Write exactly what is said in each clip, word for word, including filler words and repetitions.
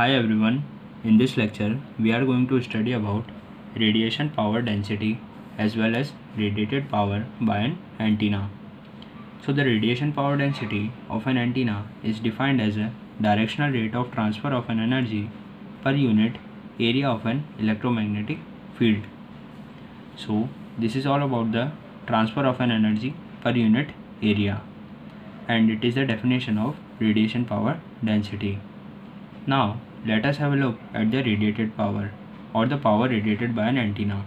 Hi everyone, in this lecture we are going to study about radiation power density as well as radiated power by an antenna. So the radiation power density of an antenna is defined as a directional rate of transfer of an energy per unit area of an electromagnetic field. So this is all about the transfer of an energy per unit area, and it is the definition of radiation power density. Now let us have a look at the radiated power or the power radiated by an antenna.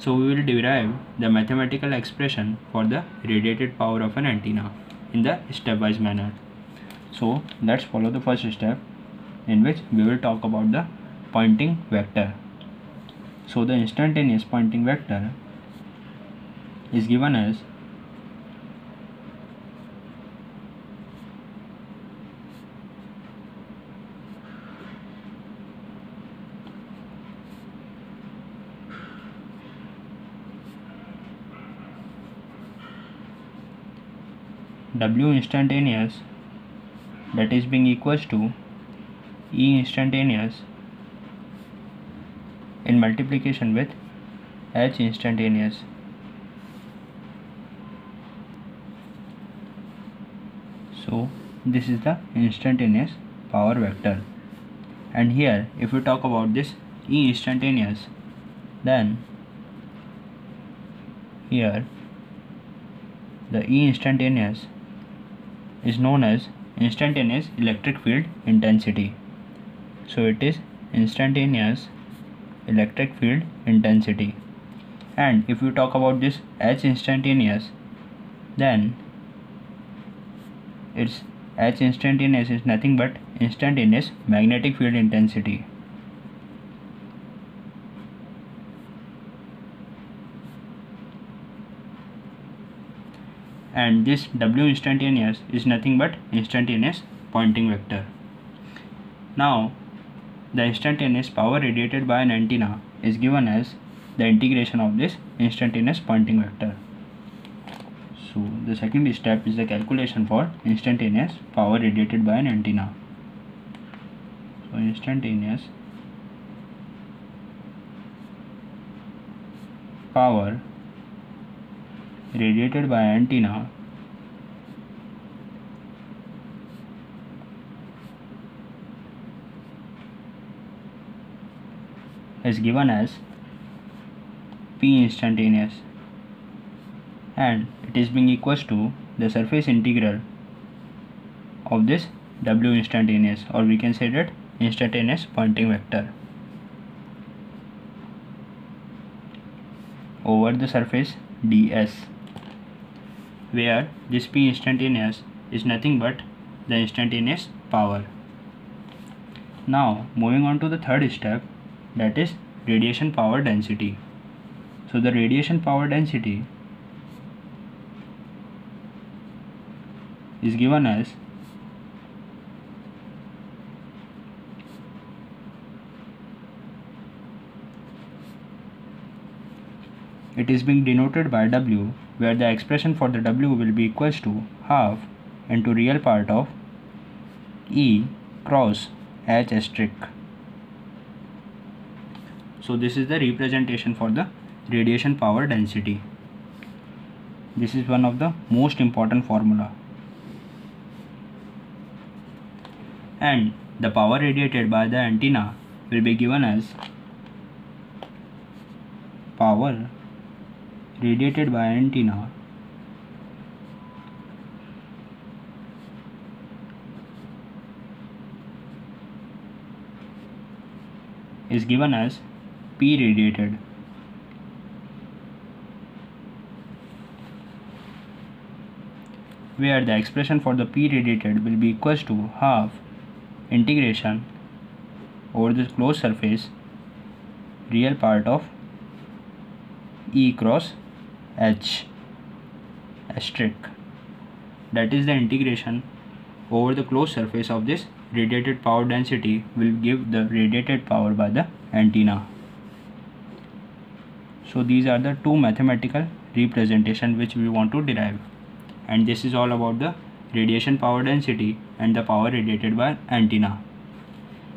So we will derive the mathematical expression for the radiated power of an antenna in the stepwise manner. So let's follow the first step, in which we will talk about the pointing vector. So the instantaneous pointing vector is given as W instantaneous, that is being equals to E instantaneous in multiplication with H instantaneous. So this is the instantaneous power vector. And here if we talk about this E instantaneous, then here the E instantaneous is known as instantaneous electric field intensity. So it is instantaneous electric field intensity. And if you talk about this H instantaneous, then its H instantaneous is nothing but instantaneous magnetic field intensity. And this W instantaneous is nothing but instantaneous pointing vector. Now the instantaneous power radiated by an antenna is given as the integration of this instantaneous pointing vector. So the second step is the calculation for instantaneous power radiated by an antenna. So instantaneous power radiated by antenna is given as P instantaneous, and it is being equals to the surface integral of this W instantaneous, or we can say that instantaneous pointing vector, over the surface ds, where this P instantaneous is nothing but the instantaneous power. Now moving on to the third step, that is radiation power density. So the radiation power density is given as it is being denoted by W, where the expression for the W will be equals to half into real part of E cross H asterisk. So this is the representation for the radiation power density. This is one of the most important formula. And the power radiated by the antenna will be given as power radiated by antenna is given as P radiated. Where the expression for the P radiated will be equals to half integration over this closed surface real part of E cross H asterisk. That is the integration over the closed surface of this radiated power density will give the radiated power by the antenna. So these are the two mathematical representation which we want to derive, and this is all about the radiation power density and the power radiated by antenna.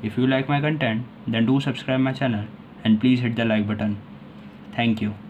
If you like my content, then do subscribe my channel and please hit the like button. Thank you.